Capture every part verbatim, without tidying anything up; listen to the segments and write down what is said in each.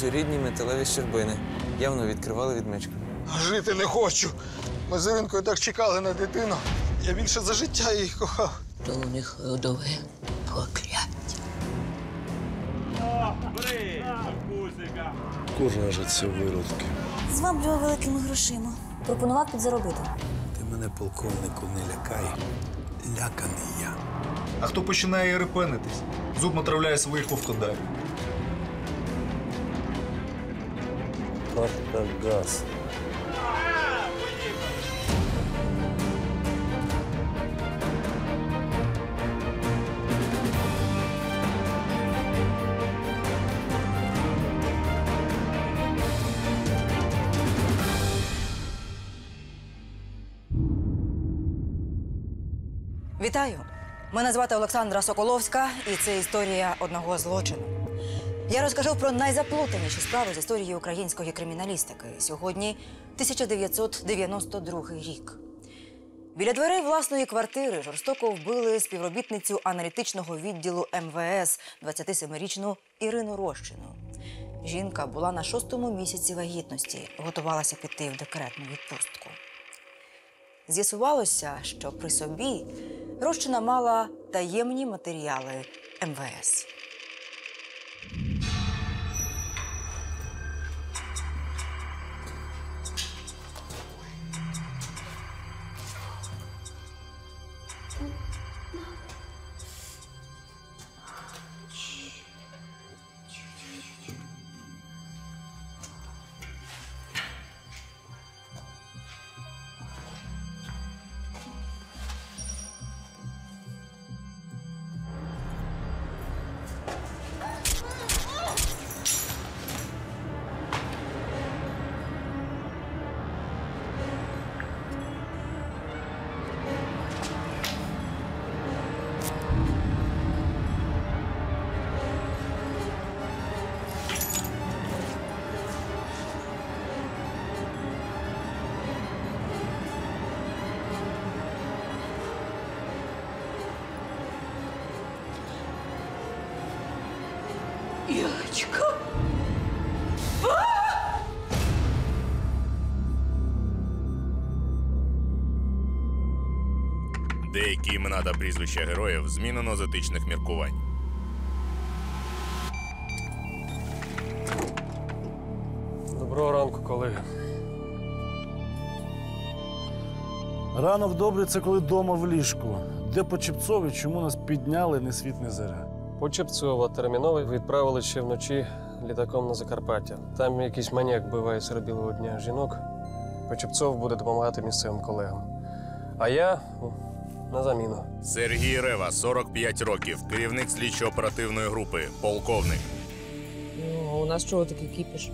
чужорідні металеві щербини. Явно відкривали відмичку. Жити не хочу. Ми з Іринкою так чекали на дитину. Я більше за життя її кохав. То у них родове прокляття. Кожна ж це виродки. Зваблював великими грошима. Пропонував підзаробити. Ти мене, полковнику, не лякай. Ляканий я. А хто починає репенитись, ЗУБ натравляє своїх вовкодарів. Партагас. Вітаю! Мене звати Олександра Соколовська, і це історія одного злочину. Я розкажу про найзаплутаніші справи з історії української криміналістики. Сьогодні тисяча дев'ятсот дев'яносто другий рік. Біля дверей власної квартири жорстоко вбили співробітницю аналітичного відділу ем ве ес, двадцятисемирічну Ірину Рощину. Жінка була на шостому місяці вагітності, готувалася піти в декретну відпустку. З'ясувалося, що при собі Рощина мала таємні матеріали ем ве ес. Деякі імена та прізвища героїв змінено з етичних міркувань. Доброго ранку, колеги. Ранок добрий – це коли дома в ліжку. Де по Чепцові, чому нас підняли не світ, не заря? По Чепцова терміново відправили ще вночі літаком на Закарпаття. Там якийсь маніяк биває серед білого дня жінок. По Чепцов буде допомагати місцевим колегам. А я на заміну. Сергій Рева, сорок п'ять років, керівник слідчо-оперативної групи, полковник. Ну, а у нас чого такий кіпіш?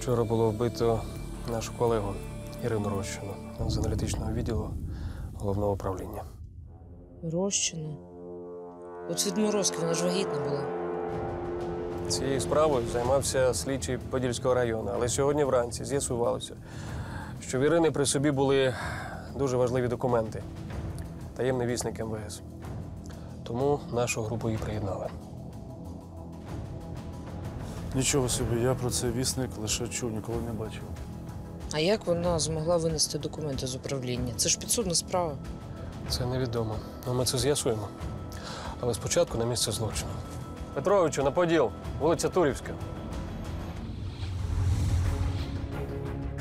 Вчора було вбито нашу колегу Ірину Рощину з аналітичного відділу головного управління. Рощину? От від морозки, вона ж вагітна була. Цією справою займався слідчий Подільського району, але сьогодні вранці з'ясувалося, що в Ірини при собі були дуже важливі документи. Таємний вісник ем ве ес. Тому нашу групу і приєднали. Нічого собі, я про цей вісник лише чув, ніколи не бачив. А як вона змогла винести документи з управління? Це ж підсудна справа. Це невідомо. Ну, ми це з'ясуємо. Але спочатку на місце злочину. Петровичу, на Поділ. Вулиця Турівська.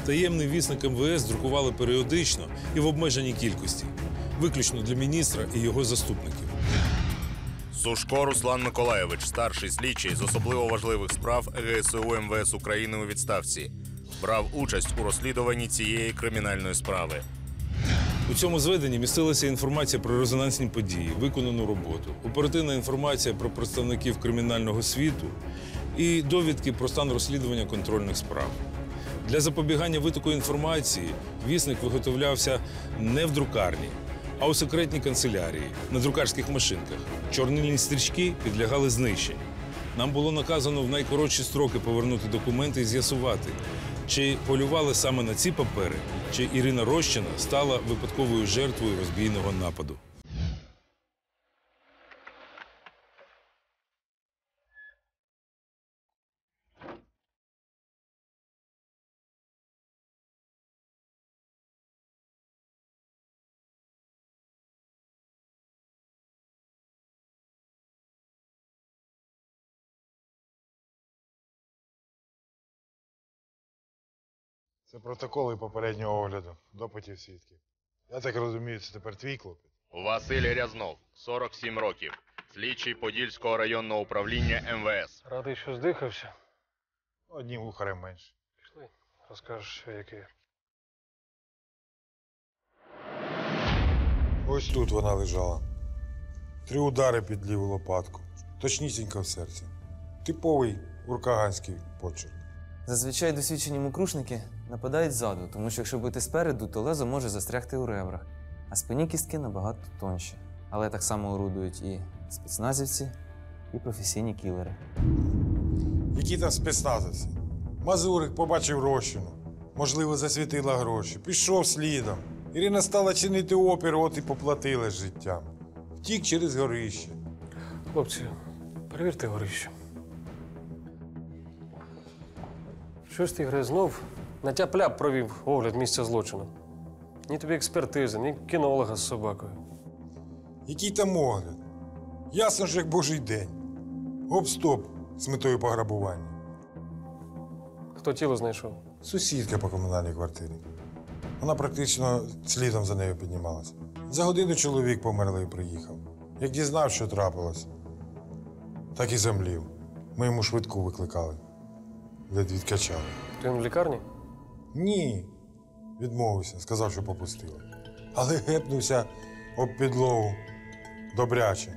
Таємний вісник ем ве ес друкували періодично і в обмеженій кількості. Виключно для міністра і його заступників. Сушко Руслан Миколаєвич, старший слідчий з особливо важливих справ ге ес у ем ве ес України у відставці. Брав участь у розслідуванні цієї кримінальної справи. У цьому зведенні містилася інформація про резонансні події, виконану роботу, оперативна інформація про представників кримінального світу і довідки про стан розслідування контрольних справ. Для запобігання витоку інформації вісник виготовлявся не в друкарні, а у секретній канцелярії, на друкарських машинках. Чорнильні стрічки підлягали знищенню. Нам було наказано в найкоротші строки повернути документи і з'ясувати, чи полювали саме на ці папери, чи Ірина Рощина стала випадковою жертвою розбійного нападу. Це протоколи попереднього огляду, допитів свідків. Я так розумію, це тепер твій клопіт. Василь Рязнов, сорок сім років. Слідчий Подільського районного управління ем ве ес. Радий, що здихався? Однім вухарем менше. Пішли, розкажеш, що яке. Ось тут вона лежала. Три удари під ліву лопатку. Точнісінько в серці. Типовий уркаганський почерк. Зазвичай досвідчені мокрушники нападають ззаду, тому що якщо бити спереду, то лезо може застрягти у ребрах. А спинні кістки набагато тонші. Але так само орудують і спецназівці, і професійні кілери. Які там спецназівці? Мазурик побачив Рощину. Можливо, засвітила гроші. Пішов слідом. Ірина стала чинити опір, от і поплатила життям. Втік через горище. Хлопці, перевірте горище. Щось Ігор Рязнов натяп-ляп провів огляд місця злочину. Ні тобі експертизи, ні кінолога з собакою. Який там огляд? Ясно ж, як божий день. Гоп-стоп з метою пограбування. Хто тіло знайшов? Сусідка по комунальній квартирі. Вона практично слідом за нею піднімалася. За годину чоловік померлий приїхав. Як дізнав, що трапилось, так і замлів. Ми йому швидку викликали. Ледь відкачали. Ти він в лікарні? Ні. Відмовився, сказав, що попустили. Але гепнувся об підлогу добряче.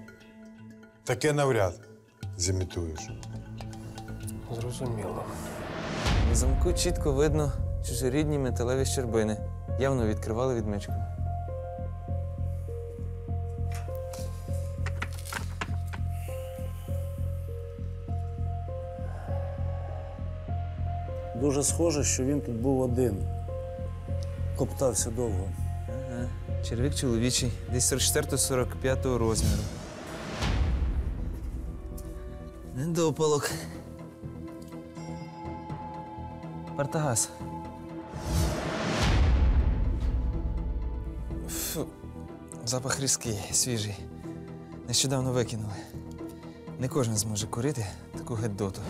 Таке навряд зімітуєш. Зрозуміло. На замку чітко видно чужорідні металеві щербини. Явно відкривали відмичку. Дуже схоже, що він тут був один. Коптався довго. Ага. Червік чоловічий, десь сорок чотири - сорок п'ять розміру. Недопалок. Партагас. Фу. Запах різкий, свіжий. Нещодавно викинули. Не кожен зможе курити таку гедоту.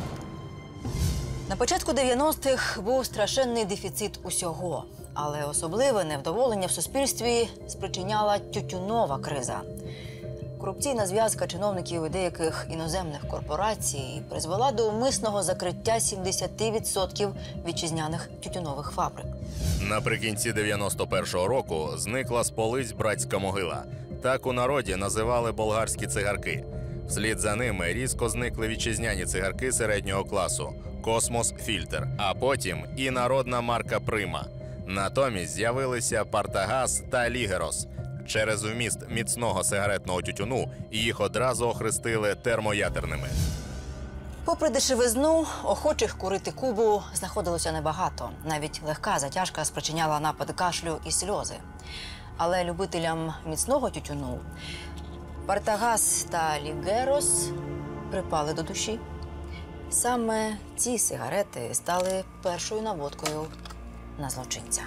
На початку дев'яностих був страшенний дефіцит усього. Але особливе невдоволення в суспільстві спричиняла тютюнова криза. Корупційна зв'язка чиновників і деяких іноземних корпорацій призвела до умисного закриття сімдесят відсотків вітчизняних тютюнових фабрик. Наприкінці дев'яносто першого року зникла з полиць братська могила. Так у народі називали болгарські цигарки. Вслід за ними різко зникли вітчизняні цигарки середнього класу – «Космос-фільтр», а потім і народна марка «Прима». Натомість з'явилися «Партагас» та «Лігерос». Через вміст міцного сигаретного тютюну їх одразу охрестили термоядерними. Попри дешевизну, охочих курити кубу знаходилося небагато. Навіть легка затяжка спричиняла напад кашлю і сльози. Але любителям міцного тютюну «Партагас» та «Лігерос» припали до душі. Саме ці сигарети стали першою наводкою на злочинця.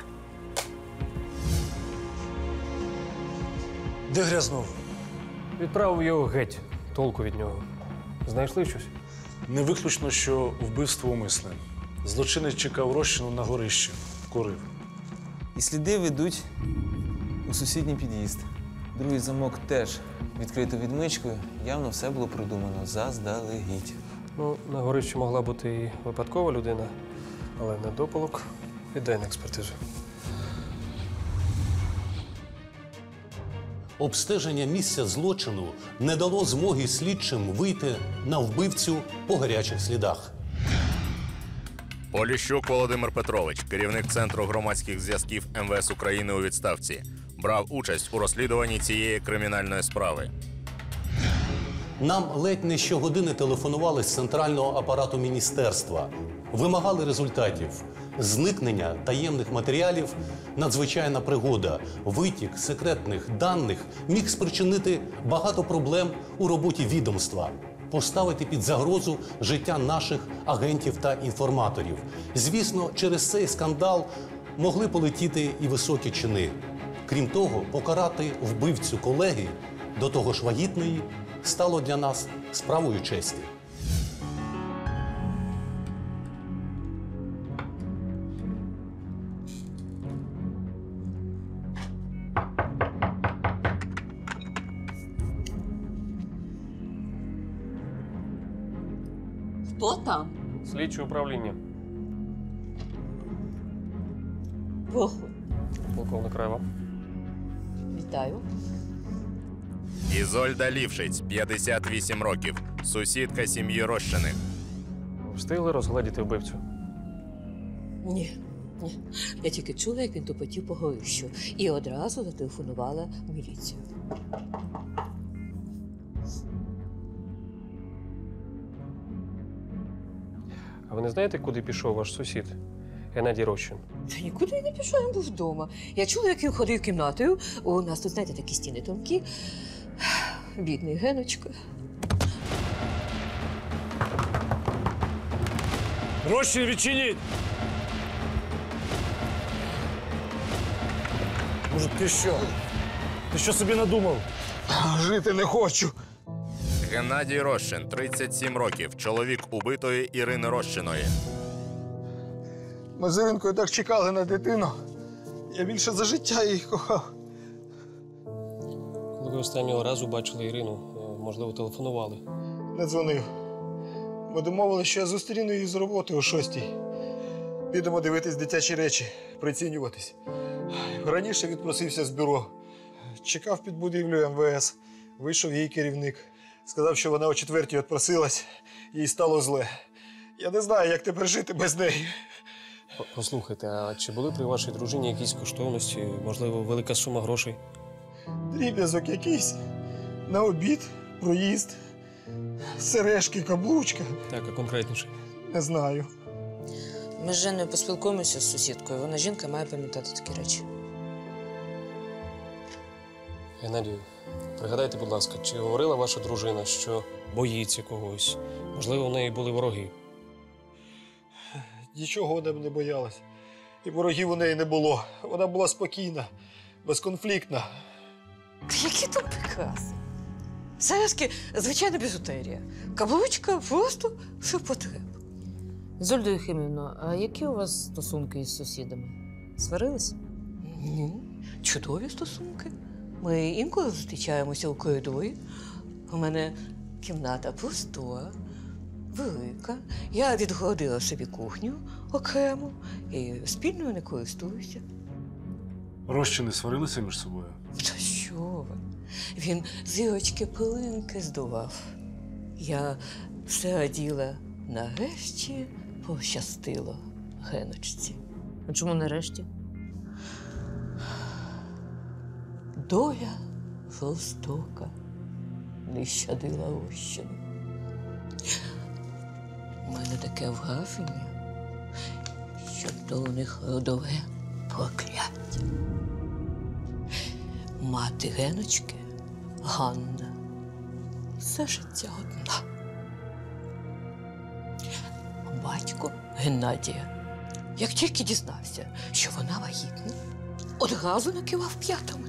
Де Рязнов? Відправив його геть. Толку від нього. Знайшли щось? Не виключно, що вбивство умисне. Злочинець чекав Рощину на горищі. Курив. І сліди ведуть у сусідній під'їзд. Другий замок теж відкрито відмичкою. Явно все було продумано заздалегідь. Ну, на горищі могла бути і випадкова людина, але недопалок. Віддай на експертизу. Обстеження місця злочину не дало змоги слідчим вийти на вбивцю по гарячих слідах. Поліщук Володимир Петрович, керівник Центру громадських зв'язків ем ве ес України у відставці, брав участь у розслідуванні цієї кримінальної справи. Нам ледь не щогодини телефонували з центрального апарату міністерства. Вимагали результатів. Зникнення таємних матеріалів – надзвичайна пригода. Витік секретних даних міг спричинити багато проблем у роботі відомства, поставити під загрозу життя наших агентів та інформаторів. Звісно, через цей скандал могли полетіти і високі чини. Крім того, покарати вбивцю колеги, до того ж вагітної, стало для нас справою честі. Хто там? Слідче управління. Похуй. Полковник Рева. Вітаю. Ізольда Лівшиць, п'ятдесят вісім років. Сусідка сім'ї Рощиних. Встигли розгледіти вбивцю? Ні. Ні. Я тільки чула, як він тупотів по горищу. І одразу зателефонувала в міліцію. А ви не знаєте, куди пішов ваш сусід? Геннадій Рощин. Та нікуди він не пішов, він був вдома. Я чула, як він ходив кімнатою. У нас тут, знаєте, такі стіни тонкі. Бідний Геночка. Рощин, відчиніть! Боже, ти що? Ти що собі надумав? Жити не хочу. Геннадій Рощин, тридцять сім років. Чоловік убитої Ірини Рощиної. Ми з Іринкою так чекали на дитину. Я більше за життя її кохав. Коли ви останнього разу бачили Ірину, можливо, телефонували? Не дзвонив. Ми домовилися, що я зустріну її з роботи о шостій. Підемо дивитись дитячі речі, прицінюватись. Раніше відпросився з бюро. Чекав під будівлею ем ве ес. Вийшов її керівник. Сказав, що вона о четвертій відпросилась. Їй стало зле. Я не знаю, як тепер жити без неї. Послухайте, а чи були при вашій дружині якісь коштовності? Можливо, велика сума грошей? Дріб'язок якийсь. На обід, проїзд, сережки, каблучка. Так, а конкретніше? Не знаю. Ми з Женою поспілкуємося з сусідкою. Вона жінка, має пам'ятати такі речі. Геннадію, пригадайте, будь ласка, чи говорила ваша дружина, що боїться когось? Можливо, в неї були вороги? Нічого вона не боялась. І ворогів у неї не було. Вона була спокійна, безконфліктна. Та які там прикраси? Сережки – звичайна біжутерія. Каблучка – просто все потреб. Зульда Юхимівна, а які у вас стосунки із сусідами? Сварилися? Ні. Чудові стосунки. Ми інколи зустрічаємося у коридорі. У мене кімната простора. Велика. Я відгородила собі кухню окремо і спільною не користуюся. Рощини сварилися між собою? Та що ви? Він зірочки пилинки здував. Я все раділа. Нарешті пощастило Геночці. А чому нарешті? Доля жорстока не щадила Рощину. У мене таке в графіні, що то у них родове прокляття. Мати Геночки, Ганна, все життя одна. Батько Геннадія, як тільки дізнався, що вона вагітна, одразу накивав п'ятами.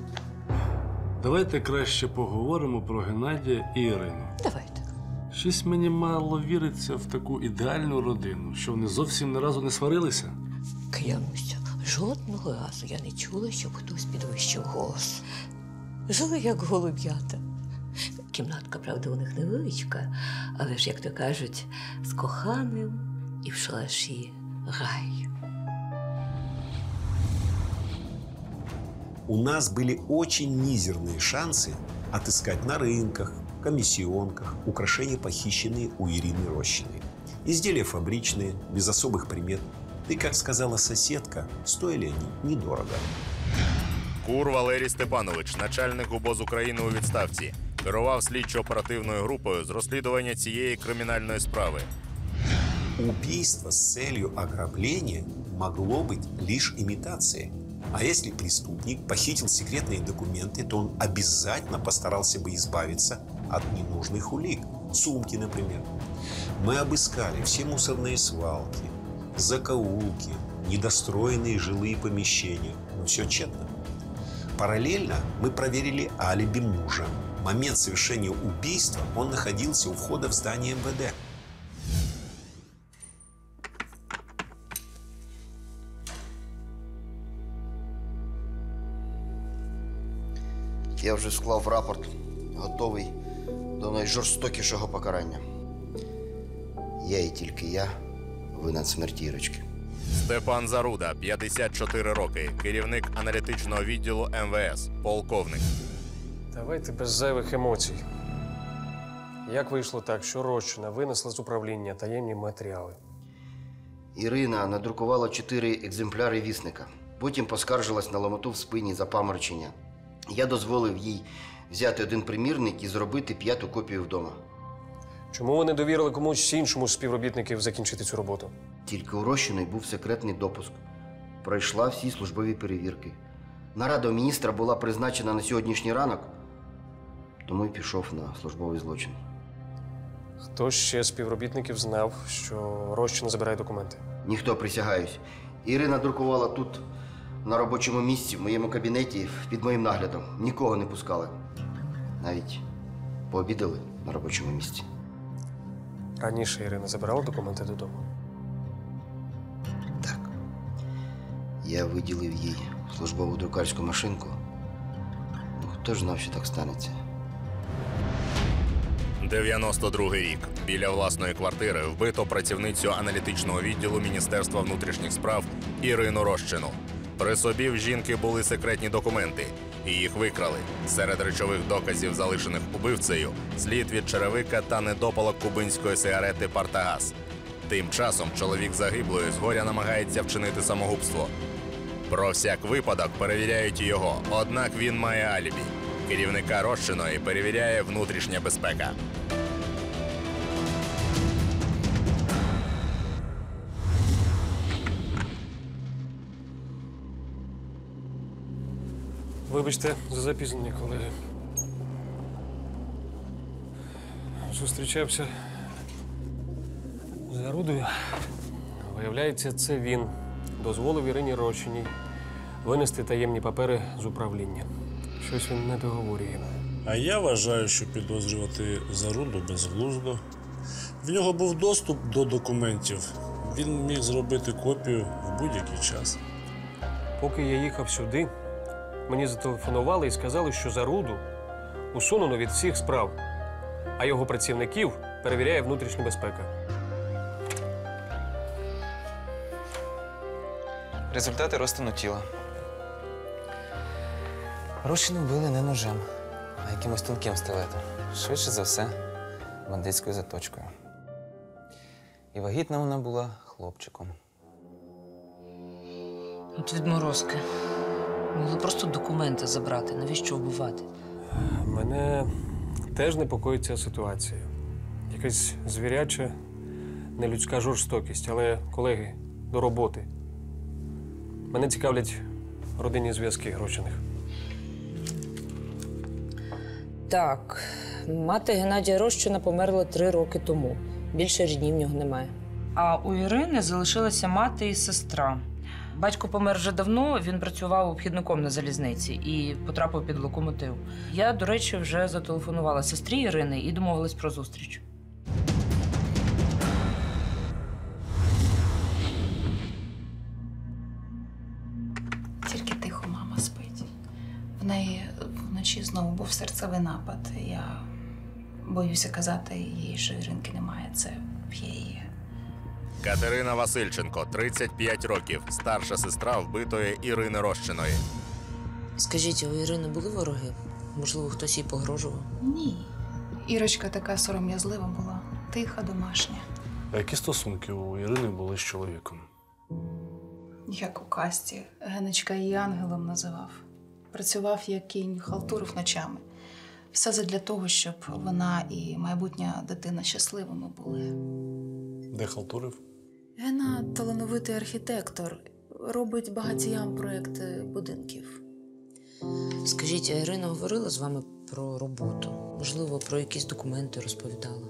Давайте краще поговоримо про Геннадія і Ірину. Давайте. Щось мені мало віриться в таку ідеальну родину, що вони зовсім ні разу не сварилися. Клянуся, жодного разу я не чула, щоб хтось підвищив голос. Жили як голуб'ята. Кімнатка, правда, у них невеличка, але ж, як то кажуть, з коханим і в шалаші рай. У нас были очень мизерные шансы отыскать на рынках, комиссионках украшения, похищенные у Ирины Рощиной. Изделия фабричные, без особых примет. И, как сказала соседка, стоили они недорого. Кур Валерій Степанович, начальник УБОЗ України у відставці, керував слідчо-оперативною групою з розслідування цієї кримінальної справи. Убийство с целью ограбления могло быть лишь имитацией. А если преступник похитил секретные документы, то он обязательно постарался бы избавиться от ненужных улик. Сумки, например. Мы обыскали все мусорные свалки, закоулки, недостроенные жилые помещения. Но все тщетно. Параллельно мы проверили алиби мужа. В момент совершения убийства он находился у входа в здание МВД. Я вже склав рапорт, готовий до найжорстокішого покарання. Я і тільки я винен смерті Ірочки. Степан Заруда, п'ятдесят чотири роки, керівник аналітичного відділу ем ве ес, полковник. Давайте без зайвих емоцій. Як вийшло так, що Рощина винесла з управління таємні матеріали? Ірина надрукувала чотири екземпляри вісника. Потім поскаржилась на ломоту в спині, запаморочення. Я дозволив їй взяти один примірник і зробити п'яту копію вдома. Чому вони довірили комусь іншому з співробітників закінчити цю роботу? Тільки у Рощиної був секретний допуск. Пройшла всі службові перевірки. Нарада у міністра була призначена на сьогоднішній ранок, тому й пішов на службовий злочин. Хто ще з співробітників знав, що Рощина забирає документи? Ніхто, присягаюсь. Ірина друкувала тут, на робочому місці, в моєму кабінеті, під моїм наглядом. Нікого не пускали. Навіть пообідали на робочому місці. Раніше Ірина забирала документи додому? Так. Я виділив їй службову друкарську машинку. Ну, хто ж знав, що так станеться? дев'яносто другий рік. Біля власної квартири вбито працівницю аналітичного відділу Міністерства внутрішніх справ Ірину Рощину. При собі в жінки були секретні документи, і їх викрали. Серед речових доказів, залишених убивцею, слід від черевика та недопалок кубинської сигарети «Партагас». Тим часом чоловік загиблої з горя намагається вчинити самогубство. Про всяк випадок перевіряють і його, однак він має алібі. Керівника Рощиної перевіряє внутрішня безпека. Вибачте за запізнення, колеги. Зустрічався з Зарудою. Виявляється, це він дозволив Ірині Рощиній винести таємні папери з управління. Щось він не договорює. А я вважаю, що підозрювати Заруду безглуздо. В нього був доступ до документів. Він міг зробити копію в будь-який час. Поки я їхав сюди, мені зателефонували і сказали, що Заруду усунено від всіх справ, а його працівників перевіряє внутрішня безпека. Результати розтину тіла. Рощину били не ножем, а якимось тонким стилетом. Швидше за все, бандитською заточкою. І вагітна вона була хлопчиком. От відморозки. Могли просто документи забрати. Навіщо вбивати? Мене теж непокоїть ця ситуація. Якась звіряча, нелюдська жорстокість. Але, колеги, до роботи. Мене цікавлять родинні зв'язки Рощиних. Так, мати Геннадія Рощина померла три роки тому. Більше рідні в нього немає. А у Ірини залишилася мати і сестра. Батько помер вже давно, він працював обхідником на залізниці і потрапив під локомотив. Я, до речі, вже зателефонувала сестрі Ірини і домовилась про зустріч. Тільки тихо, мама спить. В неї вночі знову був серцевий напад. Я боюся казати їй, що Іринки немає, це п'є її. Катерина Васильченко, тридцять п'ять років, старша сестра вбитої Ірини Рощиної. Скажіть, у Ірини були вороги? Можливо, хтось їй погрожував? Ні. Ірочка така сором'язлива була, тиха, домашня. А які стосунки у Ірини були з чоловіком? Як у казці. Генечка її ангелом називав. Працював як кінь, халтурив ночами. Все задля того, щоб вона і майбутня дитина щасливими були. Де халтурив? Гена – талановитий архітектор. Робить багатіям проєкти будинків. Скажіть, а Ірина говорила з вами про роботу? Можливо, про якісь документи розповідала?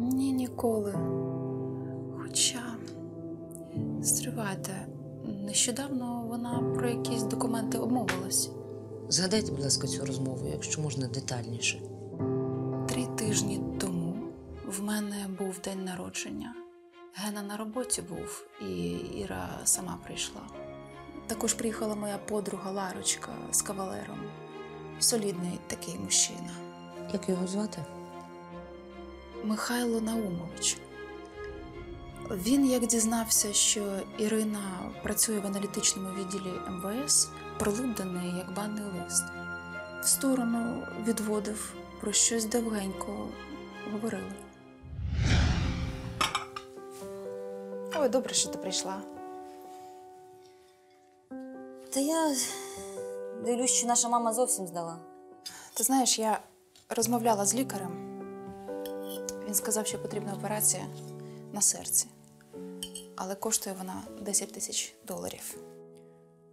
Ні, ніколи. Хоча, стривайте, нещодавно вона про якісь документи обмовилась. Згадайте, будь ласка, цю розмову, якщо можна детальніше. Три тижні тому. В мене був день народження. Гена на роботі був, і Іра сама прийшла. Також приїхала моя подруга Ларочка з кавалером. Солідний такий мужчина. Як його звати? Михайло Наумович. Він, як дізнався, що Ірина працює в аналітичному відділі ем ве ес, прилуп до неї, як банний лист. В сторону відводив, про щось довгенько говорили. Ой, добре, що ти прийшла. Та я дивлюсь, що наша мама зовсім здала. Ти знаєш, я розмовляла з лікарем. Він сказав, що потрібна операція на серці. Але коштує вона десять тисяч доларів.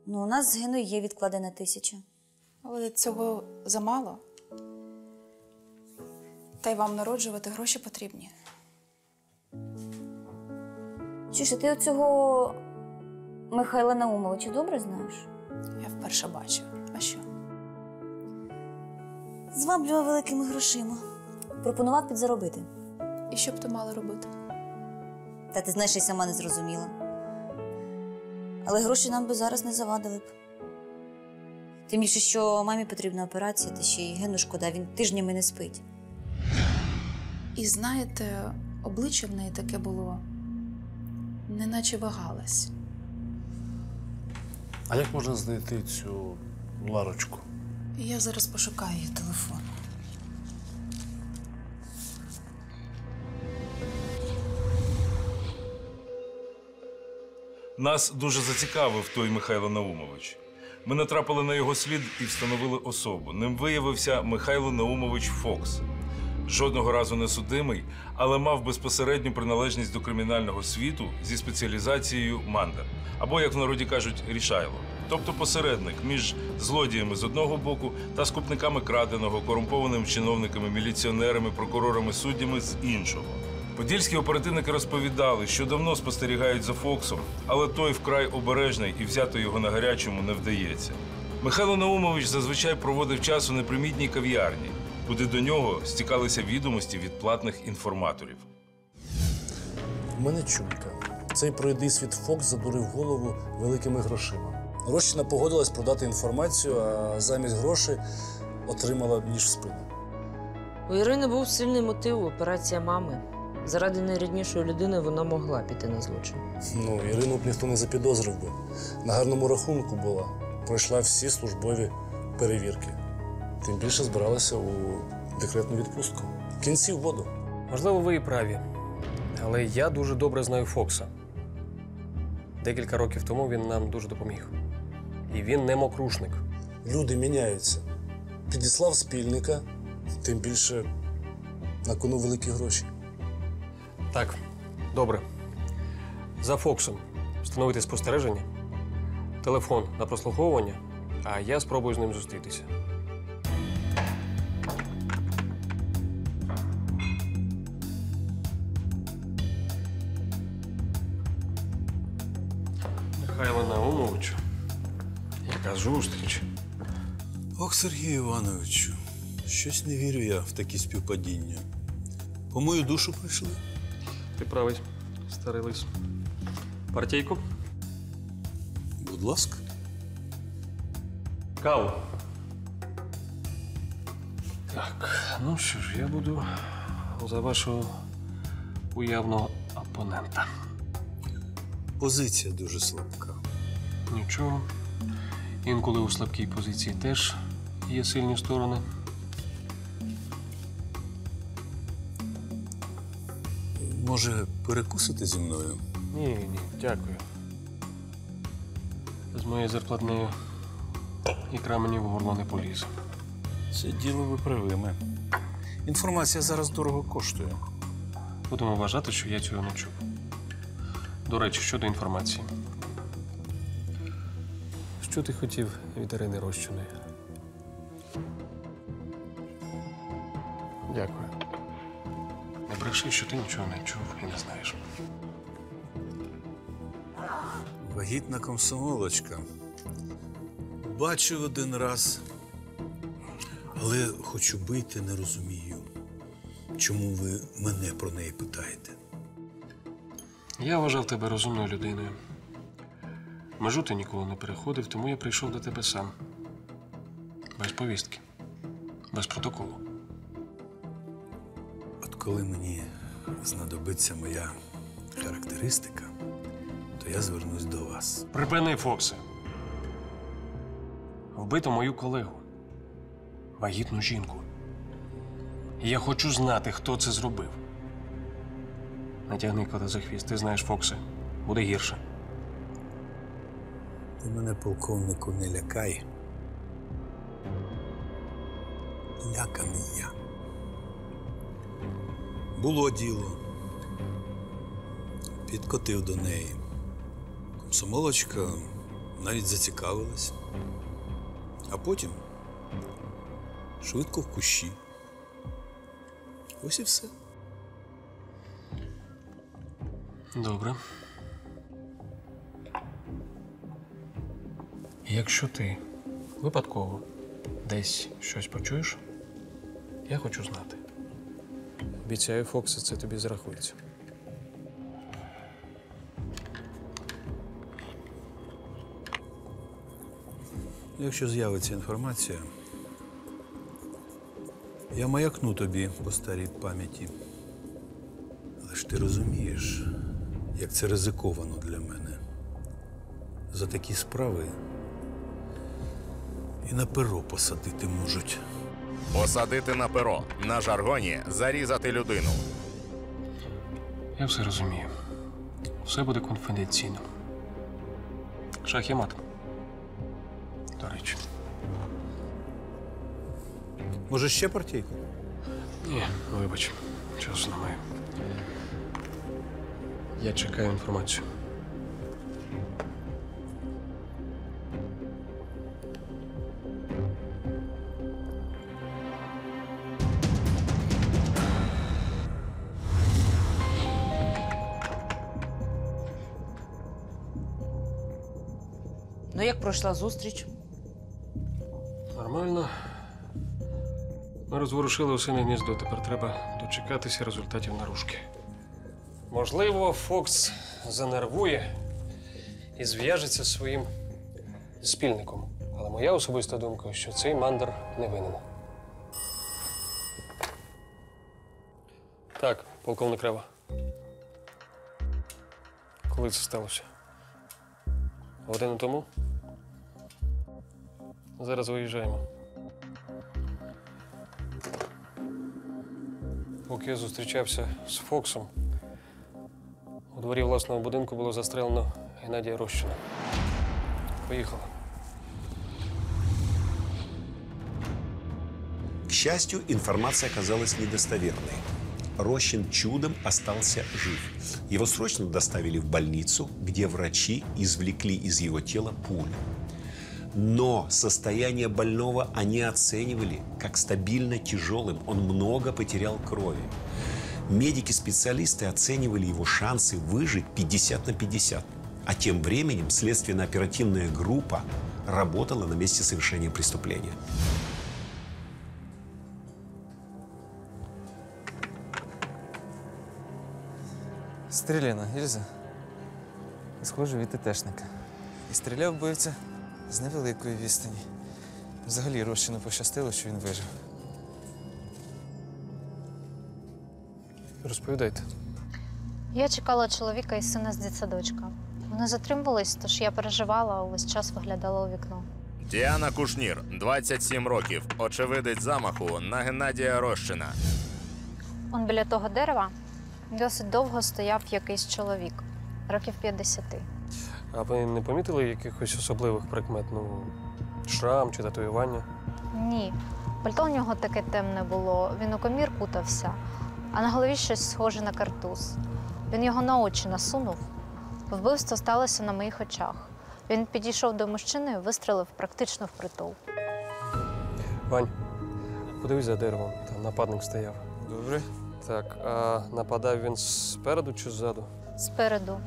Ну, у нас з Геною є відкладена тисяча. Але цього замало. Та й вам народжувати гроші потрібні. Чуєш, ти оцього Михайла Наумовича добре знаєш? Я вперше бачу. А що? Зваблював великими грошима. Пропонував підзаробити. І що б ти мала робити? Та ти знаєш, я сама не зрозуміла. Але гроші нам би зараз не завадили б. Тим більше, що мамі потрібна операція, та ще й Гену шкода, він тижнями не спить. І знаєте, обличчя в неї таке було, неначе вагалась. А як можна знайти цю Ларочку? Я зараз пошукаю її телефон. Нас дуже зацікавив той Михайло Наумович. Ми натрапили на його слід і встановили особу. Ним виявився Михайло Наумович Фокс. Жодного разу не судимий, але мав безпосередню приналежність до кримінального світу зі спеціалізацією мандер. Або, як в народі кажуть, рішайло. Тобто посередник між злодіями з одного боку та скупниками краденого, корумпованими чиновниками, міліціонерами, прокурорами, суддями з іншого. Подільські оперативники розповідали, що давно спостерігають за Фоксом, але той вкрай обережний і взяти його на гарячому не вдається. Михайло Наумович зазвичай проводив час у непримітній кав'ярні, куди до нього стікалися відомості від платних інформаторів. У мене чуйка. Цей пройдисвіт Фокс задурив голову великими грошима. Рощина погодилась продати інформацію, а замість грошей отримала ніж в спину. У Ірини був сильний мотив – операція мами. Заради найріднішої людини вона могла піти на злочин. Ну, Ірину б ніхто не запідозрив би. На гарному рахунку була. Пройшла всі службові перевірки. Тим більше збиралася у декретну відпустку. В кінці в воду. Можливо, ви і праві. Але я дуже добре знаю Фокса. Декілька років тому він нам дуже допоміг. І він не мокрушник. Люди міняються. Підіслав спільника, тим більше на кону великі гроші. Так, добре. За Фоксом встановити спостереження, телефон на прослуховування, а я спробую з ним зустрітися. Михайло Наумовичу, яка зустріч? Ох, Сергію Івановичу, щось не вірю я в такі співпадіння. По мою душу прийшли. Ти правий, старий лис. Партійку? Будь ласка. Каву. Так, ну що ж, я буду за вашого уявного опонента. Позиція дуже слабка. Нічого. Інколи у слабкій позиції теж є сильні сторони. Може, перекусити зі мною? Ні, ні, дякую. З моєю зарплатнею ікра мені в горло не поліз. Це діло виправиме. Інформація зараз дорого коштує. Будемо вважати, що я цього не чув. До речі, щодо інформації. Що ти хотів від Ірини Рощиної? Дякую. Не бреши, що ти нічого не чув і не знаєш. Вагітна комсомолочка. Бачив один раз, але хочу бити, не розумію, чому ви мене про неї питаєте. Я вважав тебе розумною людиною. Межу ти ніколи не переходив, тому я прийшов до тебе сам. Без повістки. Без протоколу. коли мені знадобиться моя характеристика, то я звернусь до вас. Припини, Фоксе. Вбито мою колегу, вагітну жінку. Я хочу знати, хто це зробив. Не тягни кота за хвіст, ти знаєш, Фоксе, буде гірше. Ти мене, полковнику, не лякай. Ляканий я. Було діло. Підкотив до неї. Комсомолочка навіть зацікавилась. А потім швидко в кущі. Ось і все. Добре. Якщо ти випадково десь щось почуєш, я хочу знати. Обіцяю, Фоксе, це тобі зарахується. Якщо з'явиться інформація, я маякну тобі по старій пам'яті. Але ж ти розумієш, як це ризиковано для мене. За такі справи і на перо посадити можуть. Посадити на перо. На жаргоні зарізати людину. Я все розумію. Все буде конфіденційно. Шах і мат. До речі. Може, ще партійку? Ні, вибач. Часу немає. Я чекаю інформацію. Ну, як пройшла зустріч? Нормально. Ми розворушили осине гніздо. Тепер треба дочекатися результатів наружки. Можливо, Фокс занервує і зв'яжеться зі своїм спільником. Але моя особиста думка, що цей мандр не винен. Так, полковник Рева. Коли це сталося? Годину тому? Зараз виїжджаємо. Поки я зустрічався з Фоксом, у дворі власного будинку було застрелено Геннадія Рощина. Поїхали. К счастью, информация оказалась недостоверной. Рощин чудом остался жив. Его срочно доставили в больницу, где врачи извлекли из его тела пулю. Но состояние больного они оценивали как стабильно тяжелым. Он много потерял крови. Медики-специалисты оценивали его шансы выжить пятьдесят на пятьдесят. А тем временем следственно-оперативная группа работала на месте совершения преступления. Стріляна гільза, схоже, від ТТшника. І стріляв вбивця з невеликої відстані. Взагалі Рощину пощастило, що він вижив. Розповідайте. Я чекала чоловіка і сина з дитсадочка. Вони затримувались, тож я переживала, а увесь час виглядала у вікно. Діана Кушнір, двадцять сім років, очевидець замаху на Геннадія Рощина. Он біля того дерева досить довго стояв якийсь чоловік, років п'ятдесят. А ви не помітили якихось особливих прикмет, ну, шрам чи татуювання? Ні. Пальто у нього таке темне було, він у комір кутався, а на голові щось схоже на картуз. Він його на очі насунув. Вбивство сталося на моїх очах. Він підійшов до мужчини і вистрелив практично впритул. Вань, подивись за деревом, там нападник стояв. Добре. Так, а нападав він спереду чи ззаду? Спереду.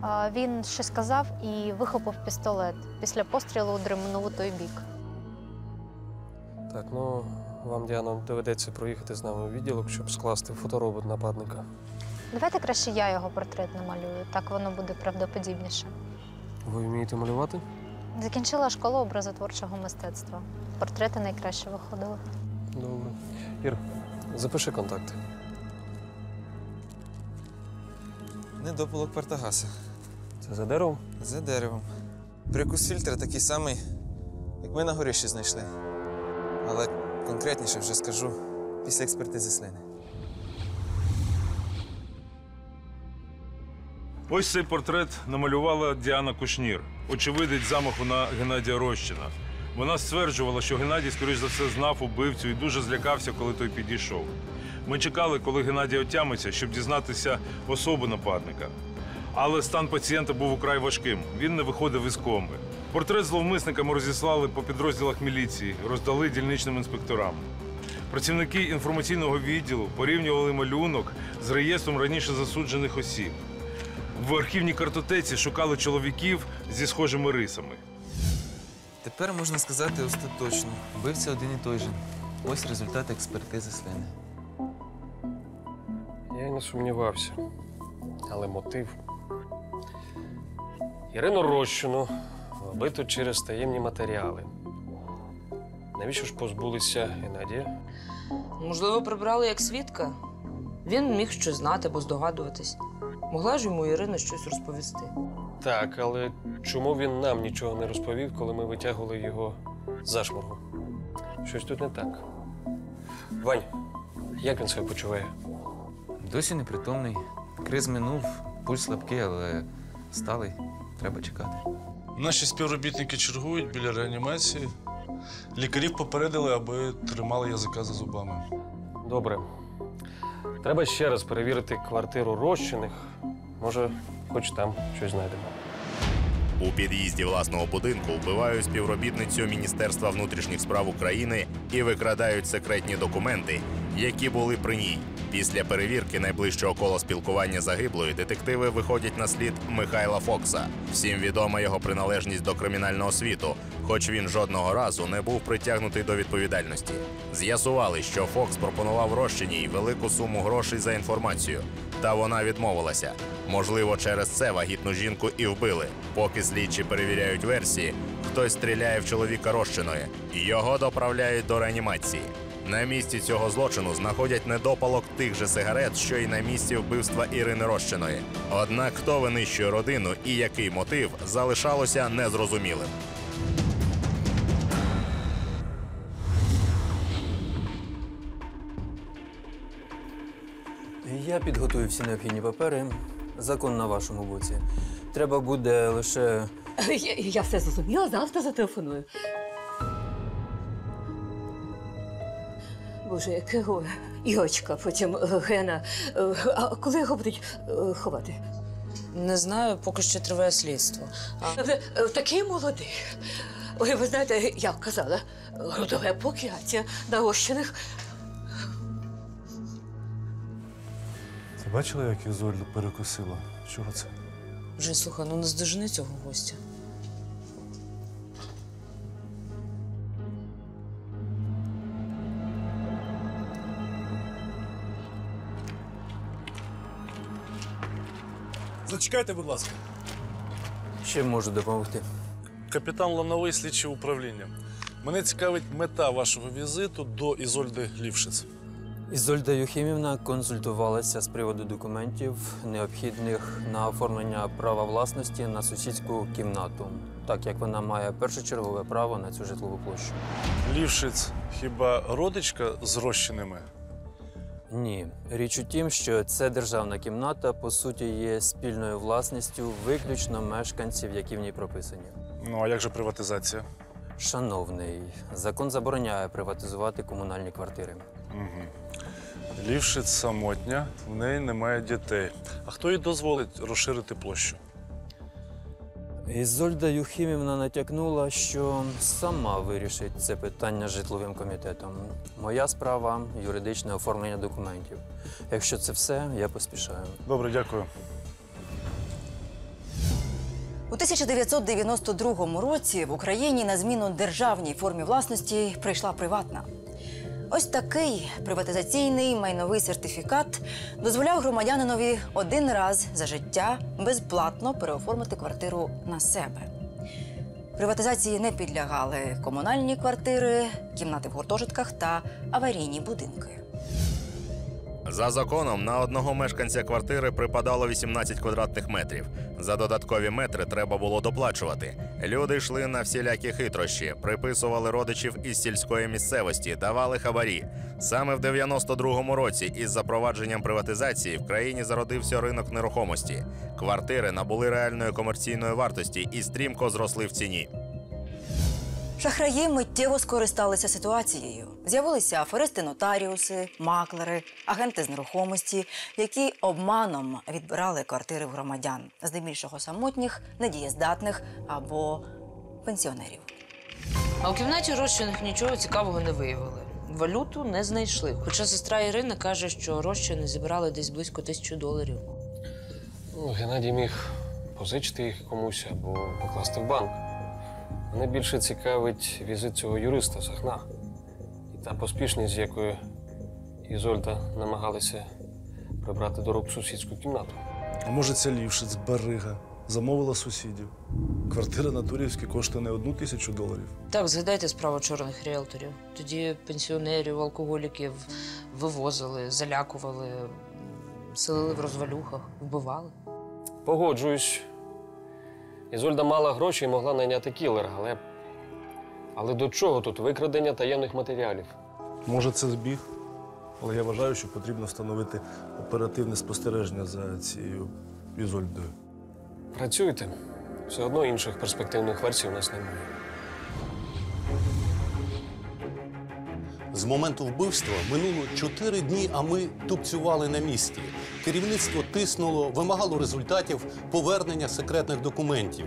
А, він щось казав і вихопив пістолет. Після пострілу удременув у той бік. Так, ну, вам, Діано, доведеться проїхати з нами у відділок, щоб скласти фоторобот нападника. Давайте краще я його портрет намалюю, так воно буде правдоподібніше. Ви вмієте малювати? Закінчила школу образотворчого мистецтва. Портрети найкраще виходили. Добре. Ір, запиши контакти. Недопалок Партагаса. Це за деревом? За деревом. Прикус фільтра такий самий, як ми на горищі знайшли. Але конкретніше вже скажу після експертизи слини. Ось цей портрет намалювала Діана Кушнір, очевидець замаху на Геннадія Рощина. Вона стверджувала, що Геннадій, скоріш за все, знав убивцю і дуже злякався, коли той підійшов. Ми чекали, коли Геннадій отямиться, щоб дізнатися особу нападника. Але стан пацієнта був украй важким, він не виходив із коми. Портрет зловмисника ми розіслали по підрозділах міліції, роздали дільничним інспекторам. Працівники інформаційного відділу порівнювали малюнок з реєстром раніше засуджених осіб. В архівній картотеці шукали чоловіків зі схожими рисами. Тепер можна сказати остаточно. Вбивця один і той же. Ось результат експертизи слини. Я не сумнівався, але мотив. Ірину Рощину вбито через таємні матеріали. Навіщо ж позбулися Геннадія? Можливо, прибрали як свідка. Він міг щось знати або здогадуватись. Могла ж йому Ірина щось розповісти. Так, але чому він нам нічого не розповів, коли ми витягували його з зашморгу? Щось тут не так. Вань, як він себе почуває? Досі непритомний. Криз минув, пульс слабкий, але сталий. Треба чекати. Наші співробітники чергують біля реанімації. Лікарів попередили, аби тримали язика за зубами. Добре. Треба ще раз перевірити квартиру Рощиних. Може, хоч там щось знайдемо. У під'їзді власного будинку вбивають співробітницю Міністерства внутрішніх справ України і викрадають секретні документи, які були при ній. Після перевірки найближчого кола спілкування загиблої детективи виходять на слід Михайла Фокса. Всім відома його приналежність до кримінального світу, хоч він жодного разу не був притягнутий до відповідальності. З'ясували, що Фокс пропонував Рощиній велику суму грошей за інформацію. Та вона відмовилася. Можливо, через це вагітну жінку і вбили. Поки слідчі перевіряють версії, хтось стріляє в чоловіка Рощиної. Його доправляють до реанімації. На місці цього злочину знаходять недопалок тих же сигарет, що й на місці вбивства Ірини Рощиної. Однак, хто винищує родину і який мотив, залишалося незрозумілим. Я підготую всі необхідні папери. Закон на вашому боці. Треба буде лише... Я, я все зрозуміла, завтра зателефоную. Боже, яке горе. Ігорчка, потім Гена. А коли його будуть ховати? Не знаю, поки що триває слідство. А... Такий молодий. Ой, ви знаєте, я казала, родове покляття на Рощиних. Ти бачила, як Ізольду перекусила? Чого це? Вже, слухай, ну не здожини цього гостя. Зачекайте, будь ласка. Чим можу допомогти? Капітан Лановий, слідче управління. Мене цікавить мета вашого візиту до Ізольди Лівшиць. Зульда Юхимівна консультувалася з приводу документів, необхідних на оформлення права власності на сусідську кімнату, так як вона має першочергове право на цю житлову площу. Лівшиць хіба родичка з Рощиними? Ні. Річ у тім, що ця державна кімната, по суті, є спільною власністю виключно мешканців, які в ній прописані. Ну, а як же приватизація? Шановний, закон забороняє приватизувати комунальні квартири. Угу. Лівшиць самотня, в неї немає дітей. А хто їй дозволить розширити площу? Ізольда Юхимівна натякнула, що сама вирішить це питання житловим комітетом. Моя справа – юридичне оформлення документів. Якщо це все, я поспішаю. Добре, дякую. У тисяча дев'ятсот дев'яносто другому році в Україні на зміну державній формі власності прийшла приватна. Ось такий приватизаційний майновий сертифікат дозволяв громадянинові один раз за життя безплатно переоформити квартиру на себе. Приватизації не підлягали комунальні квартири, кімнати в гуртожитках та аварійні будинки. За законом, на одного мешканця квартири припадало вісімнадцять квадратних метрів. За додаткові метри треба було доплачувати. Люди йшли на всілякі хитрощі, приписували родичів із сільської місцевості, давали хабарі. Саме в дев'яносто другому році із запровадженням приватизації в країні зародився ринок нерухомості. Квартири набули реальної комерційної вартості і стрімко зросли в ціні. Шахраї миттєво скористалися ситуацією. З'явилися аферисти-нотаріуси, маклери, агенти з нерухомості, які обманом відбирали квартири в громадян, здебільшого самотніх, недієздатних або пенсіонерів. А у кімнаті Рощиних нічого цікавого не виявили. Валюту не знайшли, хоча сестра Ірина каже, що Рощини зібрали десь близько тисячу доларів. Ну, Геннадій міг позичити їх комусь або покласти в банк. Мене більше цікавить візит цього юриста з Ахна і та поспішність, з якою Ізольда намагалася прибрати до рук сусідську кімнату. А може, ця Лівшиць, барига, замовила сусідів? Квартира на Турівській коштує не одну тисячу доларів. Так, згадайте справу чорних ріелторів. Тоді пенсіонерів, алкоголіків вивозили, залякували, селили в розвалюхах, вбивали. Погоджуюсь. Ізольда мала гроші і могла найняти кілера, але... Але до чого тут викрадення таємних матеріалів? Може, це збіг, але я вважаю, що потрібно встановити оперативне спостереження за цією Ізольдою. Працюйте. Все одно інших перспективних версій у нас немає. З моменту вбивства минуло чотири дні, а ми тупцювали на місці. Керівництво тиснуло, вимагало результатів повернення секретних документів.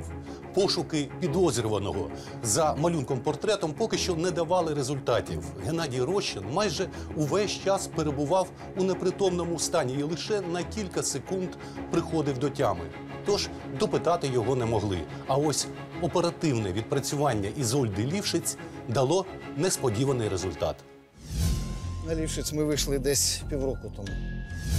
Пошуки підозрюваного за малюнком-портретом поки що не давали результатів. Геннадій Рощин майже увесь час перебував у непритомному стані і лише на кілька секунд приходив до тями. Тож допитати його не могли. А ось оперативне відпрацювання Ізольди Лівшиць дало несподіваний результат. На Лівшиць ми вийшли десь півроку тому.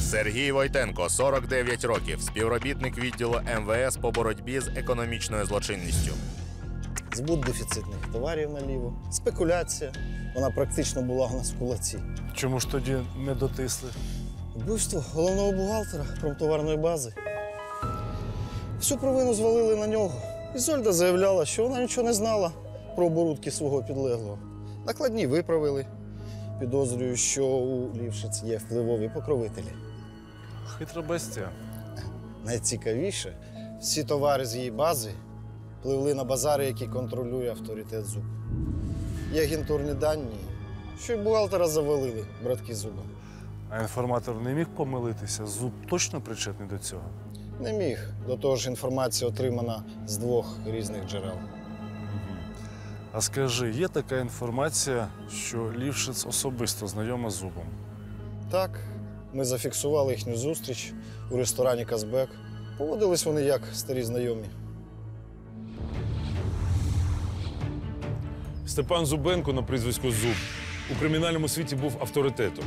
Сергій Войтенко, сорок дев'ять років, співробітник відділу ем ве ес по боротьбі з економічною злочинністю. Збут дефіцитних товарів наліво, спекуляція. Вона практично була в нас в кулаці. Чому ж тоді не дотисли? Вбивство головного бухгалтера промтоварної бази. Всю провину звалили на нього. Ізольда заявляла, що вона нічого не знала про оборудки свого підлеглого. Накладні виправили. Підозрюю, що у Лівшиць є впливові покровителі. Хитра бестія. Найцікавіше, всі товари з її бази пливли на базари, які контролює авторитет ЗУБ. Є агентурні дані, що й бухгалтера завалили, братки ЗУБа. А інформатор не міг помилитися? ЗУБ точно причетний до цього? Не міг. До того ж, інформація отримана з двох різних джерел. А скажи, є така інформація, що Лівшиць особисто знайома з ЗУБом? Так. Ми зафіксували їхню зустріч у ресторані «Казбек». Поводились вони як старі знайомі. Степан Зубенко, на прізвисько Зуб, у кримінальному світі був авторитетом.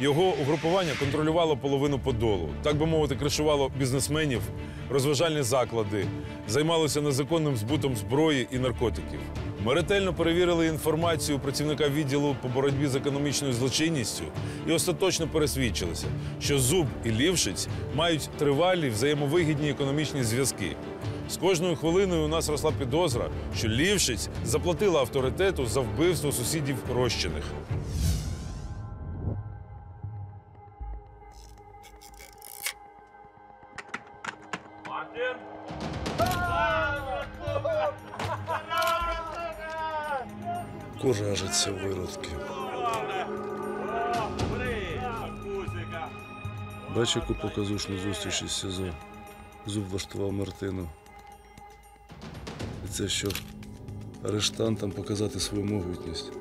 Його угрупування контролювало половину Подолу. Так би мовити, кришувало бізнесменів, розважальні заклади, займалося незаконним збутом зброї і наркотиків. Ми ретельно перевірили інформацію працівника відділу по боротьбі з економічною злочинністю і остаточно пересвідчилися, що Зуб і Лівшиць мають тривалі взаємовигідні економічні зв'язки. З кожною хвилиною у нас росла підозра, що Лівшиць заплатила авторитету за вбивство сусідів Рощиних. Мартин! Куражаться виродки. Бач, яку показушну зустріч із СІЗО Зуб влаштував Мартину. І це щоб арештантам показати свою могутність.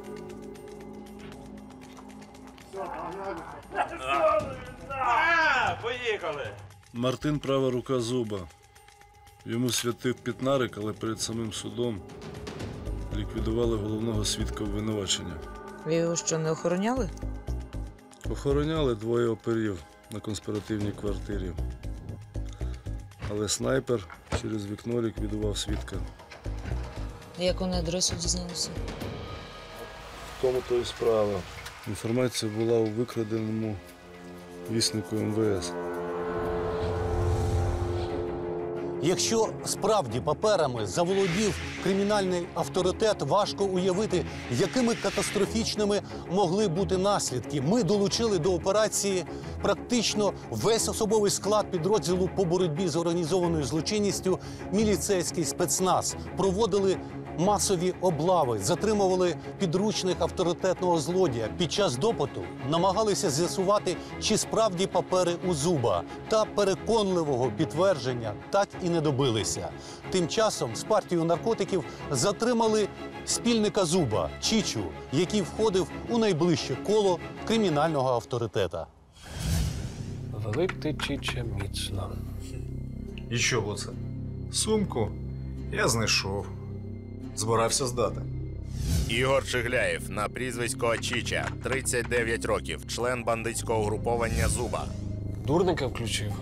Поїхали! Мартин – права рука Зуба. Йому святив Пітнарик, але перед самим судом ліквідували головного свідка обвинувачення. Ви його що, не охороняли? Охороняли двоє оперів на конспіративній квартирі. Але снайпер через вікно ліквідував свідка. Як вони адресу дізналися? В тому-то і справа. Інформація була у викраденому віснику ем ве ес. Якщо справді паперами заволодів кримінальний авторитет, важко уявити, якими катастрофічними могли бути наслідки. Ми долучили до операції практично весь особовий склад підрозділу по боротьбі з організованою злочинністю, міліцейський спецназ. Проводили масові облави, затримували підручних авторитетного злодія. Під час допиту намагалися з'ясувати, чи справді папери у Зуба. Та переконливого підтвердження так і не добилися. Тим часом з партією наркотиків затримали спільника Зуба, Чічу, який входив у найближче коло кримінального авторитета. Велик ти, Чіча, міцно. І чого це? Сумку я знайшов. Збирався здати. Ігор Чигляєв, на прізвисько Чіча, тридцять дев'ять років, член бандитського угруповання Зуба. Дурника включив.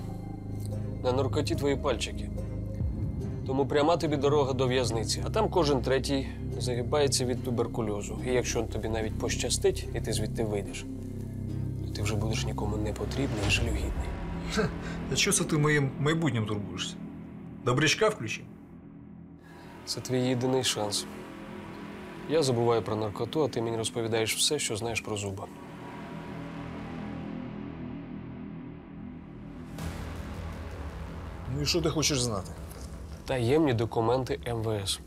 На наркоті твої пальчики. Тому пряма тобі дорога до в'язниці. А там кожен третій загибається від туберкульозу. І якщо тобі навіть пощастить, і ти звідти вийдеш, то ти вже будеш нікому не потрібний і жалюгідний. А що це ти моїм майбутнім турбуєшся? Добрячка включив? Це твій єдиний шанс. Я забуваю про наркоту, а ти мені розповідаєш все, що знаєш про Зуба. Ну і що ти хочеш знати? Таємні документи ем ве ес.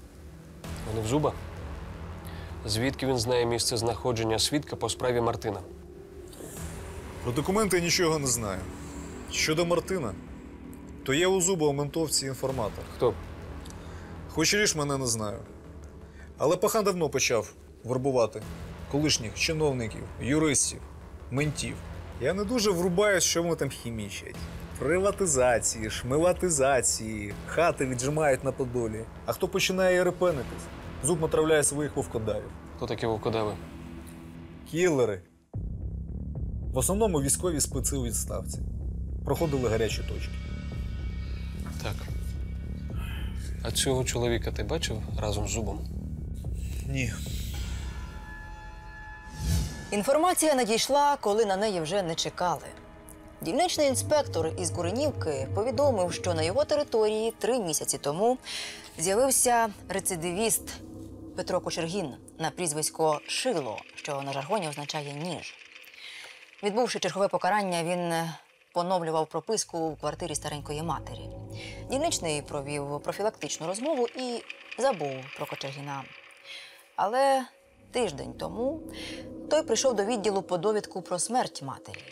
Вони в Зуба? Звідки він знає місце знаходження свідка по справі Мартина? Про документи я нічого не знаю. Щодо Мартина, то є у Зуба у ментовці інформатор. Хто? Хоч і ріж мене не знаю. Але пахан давно почав вербувати колишніх чиновників, юристів, ментів. Я не дуже врубаю, що вони там хімічать. Приватизації, шмиватизації, хати віджимають на подолі. А хто починає репенитись, Зуб натравляє своїх вовкодавів. Хто такі вовкодави? Кілери. В основному військові специ у відставці. Проходили гарячі точки. Так. А цього чоловіка ти бачив разом з Зубом? Ні. Інформація надійшла, коли на неї вже не чекали. Дільничний інспектор із Куренівки повідомив, що на його території три місяці тому з'явився рецидивіст Петро Кочергін на прізвисько Шило, що на жаргоні означає «ніж». Відбувши чергове покарання, він поновлював прописку в квартирі старенької матері. Дільничний провів профілактичну розмову і забув про Кочергіна. Але тиждень тому той прийшов до відділу по довідку про смерть матері.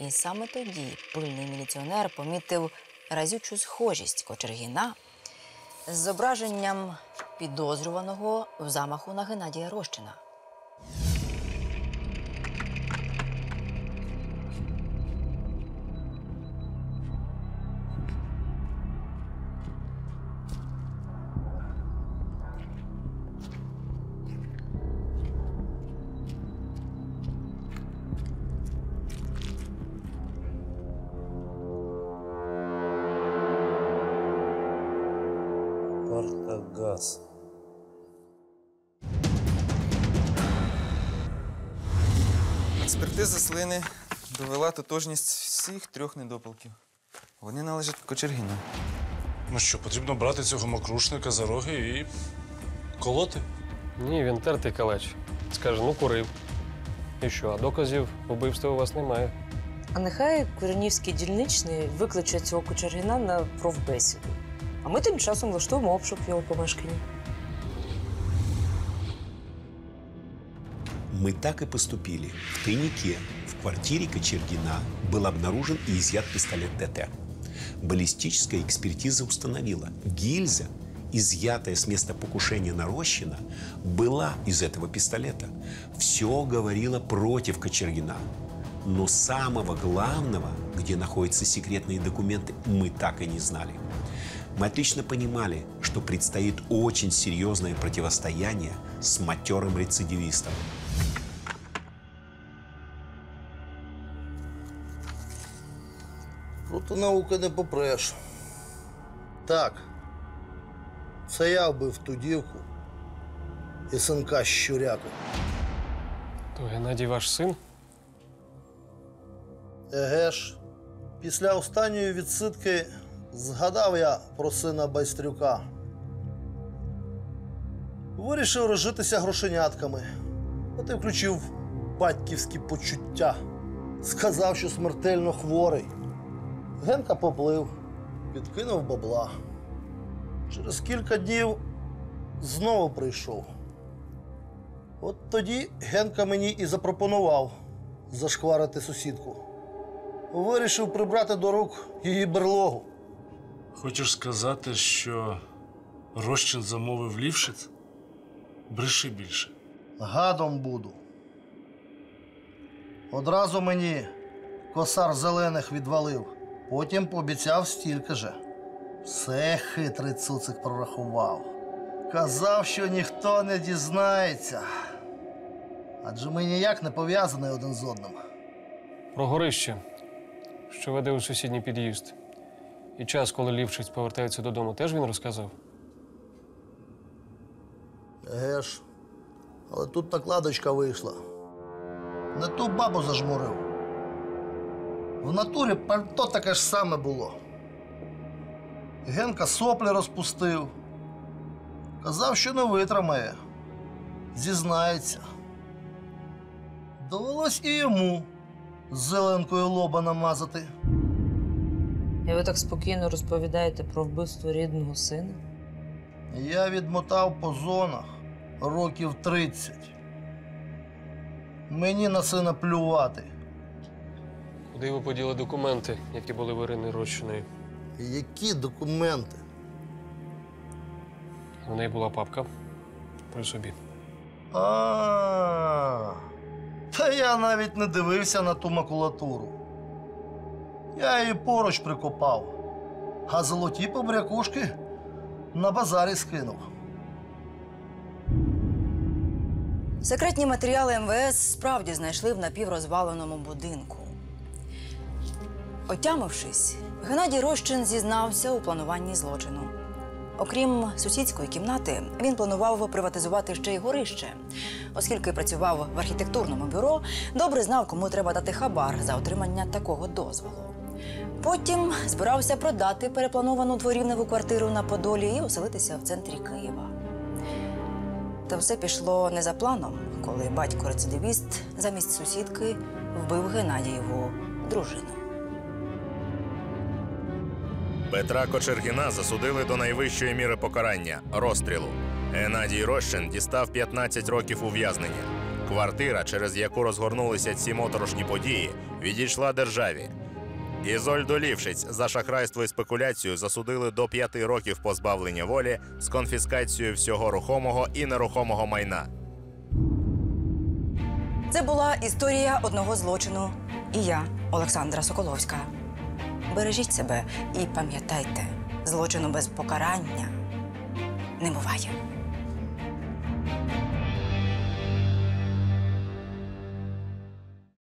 І саме тоді пильний міліціонер помітив разючу схожість Кочергіна з зображенням підозрюваного в замаху на Геннадія Рощина. Партагас. Експертиза слини довела тотожність всіх трьох недопалків. Вони належать Кочергіну. Ну що, потрібно брати цього мокрушника за роги і колоти? Ні, він тертий калач. Скаже, ну курив. І що, а доказів вбивства у вас немає. А нехай куренівський дільничний викличе цього Кочергіна на профбесіду. А ми тим часом влаштуємо обшук в його помешканні. Мы так и поступили. В тайнике в квартире Кочергина был обнаружен и изъят пистолет ТТ. Баллистическая экспертиза установила, гильза, изъятая с места покушения на Рощина, была из этого пистолета. Все говорило против Кочергина. Но самого главного, где находятся секретные документы, мы так и не знали. Мы отлично понимали, что предстоит очень серьезное противостояние с матерым рецидивистом. Проти науки не попреш. Так, це я вбив ту дівку і синка Щуряку. То Геннадій ваш син? Еге ж, після останньої відсидки згадав я про сина Байстрюка. Вирішив розжитися грошенятками, от і включив батьківські почуття. Сказав, що смертельно хворий. Генка поплив, підкинув бабла. Через кілька днів знову прийшов. От тоді Генка мені і запропонував зашкварити сусідку. Вирішив прибрати до рук її берлогу. Хочеш сказати, що Рощин замовив Лівшиць? Бреши більше. Гадом буду. Одразу мені косар зелених відвалив. Потім пообіцяв стільки же. Все хитрий цуцик прорахував. Казав, що ніхто не дізнається. Адже ми ніяк не пов'язані один з одним. Про горище, що веде у сусідній під'їзд. І час, коли Лівшиць повертається додому, теж він розказав? Еге ж, але тут накладочка вийшла. Не ту бабу зажмурив. В натурі пальто таке ж саме було. Генка соплі розпустив. Казав, що не витримає. Зізнається. Довелось і йому з зеленкою лоба намазати. І ви так спокійно розповідаєте про вбивство рідного сина? Я відмотав по зонах років тридцять. Мені на сина плювати. Куди ви поділи документи, які були в Ірини Рощиної? Які документи? У неї була папка при собі. А-а-а! Та я навіть не дивився на ту макулатуру. Я її поруч прикопав, а золоті побрякушки на базарі скинув. Секретні матеріали ем ве ес справді знайшли в напіврозваленому будинку. Отямившись, Геннадій Рощин зізнався у плануванні злочину. Окрім сусідської кімнати, він планував приватизувати ще й горище. Оскільки працював в архітектурному бюро, добре знав, кому треба дати хабар за отримання такого дозволу. Потім збирався продати переплановану дворівневу квартиру на Подолі і оселитися в центрі Києва. Та все пішло не за планом, коли батько-рецидивіст замість сусідки вбив Геннадієву дружину. Петра Кочергіна засудили до найвищої міри покарання – розстрілу. Геннадій Рощин дістав п'ятнадцять років ув'язнення. Квартира, через яку розгорнулися ці моторошні події, відійшла державі. Ізольду Лівшиць за шахрайство і спекуляцію засудили до п'яти років позбавлення волі з конфіскацією всього рухомого і нерухомого майна. Це була історія одного злочину. І я, Олександра Соколовська. Бережіть себе і пам'ятайте, злочину без покарання не буває.